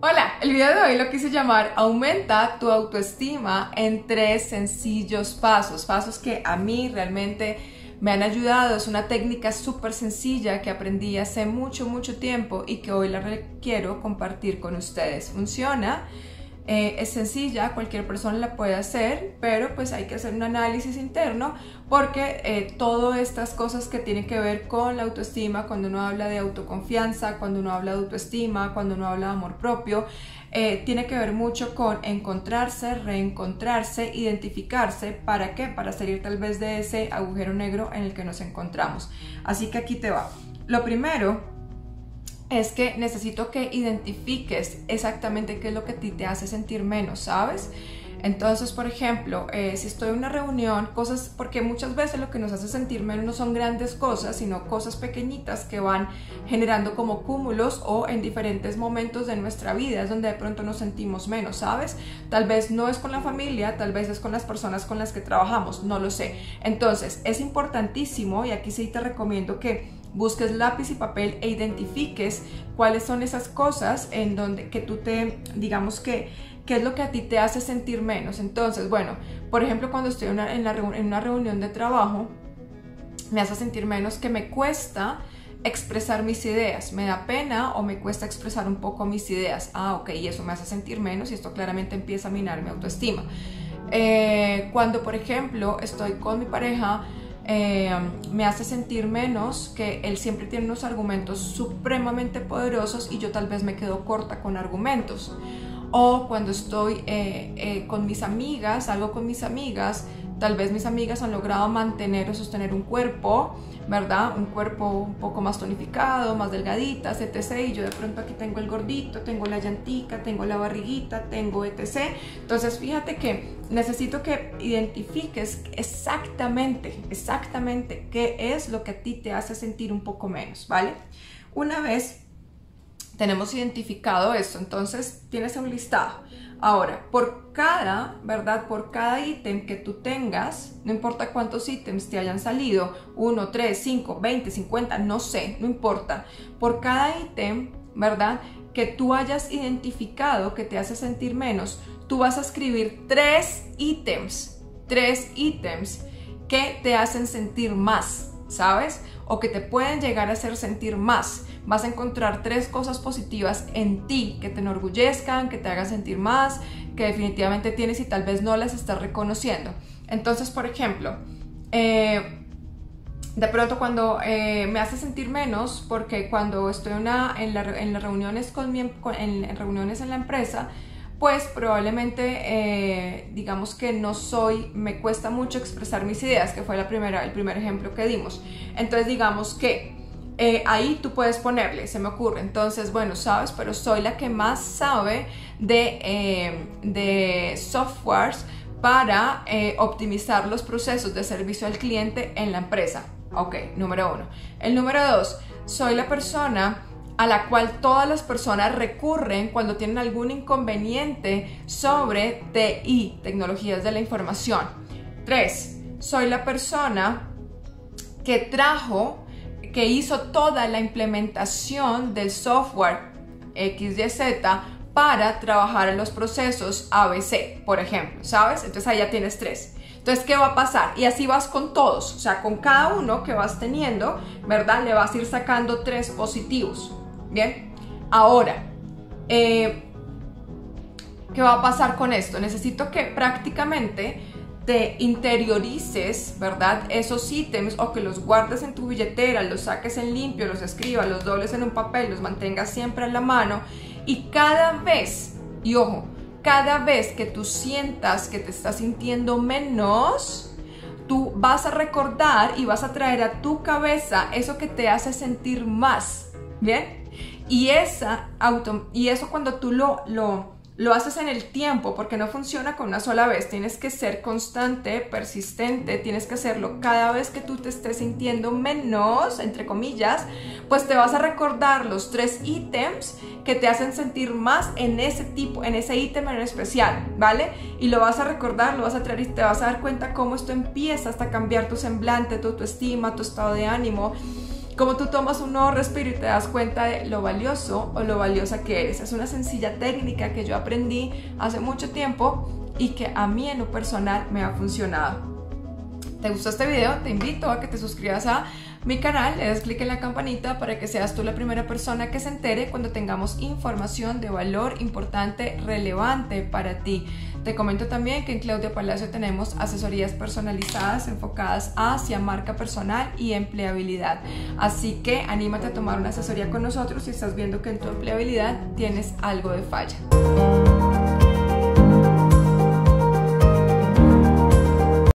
Hola, el video de hoy lo quise llamar Aumenta tu autoestima en 3 sencillos pasos, pasos que a mí realmente me han ayudado. Es una técnica súper sencilla que aprendí hace mucho tiempo y que hoy la quiero compartir con ustedes. Funciona, es sencilla, cualquier persona la puede hacer, pero pues hay que hacer un análisis interno porque todas estas cosas que tienen que ver con la autoestima, cuando uno habla de autoconfianza, cuando uno habla de autoestima, cuando uno habla de amor propio, tiene que ver mucho con encontrarse, reencontrarse, identificarse. ¿Para qué? Para salir tal vez de ese agujero negro en el que nos encontramos. Así que aquí te va. Lo primero es que necesito que identifiques exactamente qué es lo que a ti te hace sentir menos, ¿sabes? Entonces, por ejemplo, si estoy en una reunión, cosas, porque muchas veces lo que nos hace sentir menos no son grandes cosas, sino cosas pequeñitas que van generando como cúmulos o en diferentes momentos de nuestra vida es donde de pronto nos sentimos menos, ¿sabes? Tal vez no es con la familia, tal vez es con las personas con las que trabajamos, no lo sé. Entonces, es importantísimo, y aquí sí te recomiendo que busques lápiz y papel e identifiques cuáles son esas cosas en donde que tú te, digamos que, qué es lo que a ti te hace sentir menos. Entonces, bueno, por ejemplo, cuando estoy en una reunión de trabajo, me hace sentir menos que me cuesta expresar mis ideas, me da pena o me cuesta expresar un poco mis ideas. Ah, ok, y eso me hace sentir menos y esto claramente empieza a minar mi autoestima. Cuando, por ejemplo, estoy con mi pareja, me hace sentir menos que él siempre tiene unos argumentos supremamente poderosos y yo tal vez me quedo corta con argumentos. O cuando estoy con mis amigas, salgo con mis amigas, tal vez mis amigas han logrado mantener o sostener un cuerpo, ¿verdad? Un cuerpo un poco más tonificado, más delgaditas, etc. Y yo de pronto aquí tengo el gordito, tengo la llantica, tengo la barriguita, tengo etc. Entonces fíjate que necesito que identifiques exactamente qué es lo que a ti te hace sentir un poco menos, ¿vale? Una vez tenemos identificado esto, entonces tienes un listado. Ahora, por cada, ¿verdad? Por cada ítem que tú tengas, no importa cuántos ítems te hayan salido, 1, 3, 5, 20, 50, no sé, no importa. Por cada ítem, ¿verdad?, que tú hayas identificado que te hace sentir menos, tú vas a escribir 3 ítems que te hacen sentir más, ¿sabes? O que te pueden llegar a hacer sentir más. Vas a encontrar 3 cosas positivas en ti que te enorgullezcan, que te hagan sentir más, que definitivamente tienes y tal vez no las estás reconociendo. Entonces, por ejemplo, de pronto cuando me hace sentir menos, porque cuando estoy en las reuniones en reuniones en la empresa, pues probablemente digamos que me cuesta mucho expresar mis ideas, que fue el primer ejemplo que dimos. Entonces digamos que ahí tú puedes ponerle, se me ocurre, entonces, bueno, sabes, pero soy la que más sabe de softwares para optimizar los procesos de servicio al cliente en la empresa. Ok, número 1. El número 2, soy la persona a la cual todas las personas recurren cuando tienen algún inconveniente sobre TI, tecnologías de la información. 3, soy la persona que hizo toda la implementación del software XYZ para trabajar en los procesos ABC, por ejemplo, ¿sabes? Entonces ahí ya tienes 3. Entonces, ¿qué va a pasar? Y así vas con todos, o sea, con cada uno que vas teniendo, ¿verdad? Le vas a ir sacando 3 positivos. Bien, ahora, ¿qué va a pasar con esto? Necesito que prácticamente te interiorices, ¿verdad?, esos ítems, o que los guardes en tu billetera, los saques en limpio, los escribas, los dobles en un papel, los mantengas siempre a la mano, y cada vez, y ojo, cada vez que tú sientas que te estás sintiendo menos, tú vas a recordar y vas a traer a tu cabeza eso que te hace sentir más, ¿bien? Y eso cuando tú lo haces en el tiempo, porque no funciona con una sola vez, tienes que ser constante, persistente, tienes que hacerlo cada vez que tú te estés sintiendo menos, entre comillas, pues te vas a recordar los 3 ítems que te hacen sentir más en ese tipo, en ese ítem en especial, ¿vale? Y lo vas a recordar, lo vas a traer y te vas a dar cuenta cómo esto empieza hasta cambiar tu semblante, tu autoestima, tu estado de ánimo, Como tú tomas un nuevo respiro y te das cuenta de lo valioso o lo valiosa que eres. Es una sencilla técnica que yo aprendí hace mucho tiempo y que a mí en lo personal me ha funcionado. ¿Te gustó este video? Te invito a que te suscribas a mi canal, le des clic en la campanita para que seas tú la primera persona que se entere cuando tengamos información de valor importante, relevante para ti. Te comento también que en Claudia Palacio tenemos asesorías personalizadas enfocadas hacia marca personal y empleabilidad. Así que anímate a tomar una asesoría con nosotros si estás viendo que en tu empleabilidad tienes algo de falla.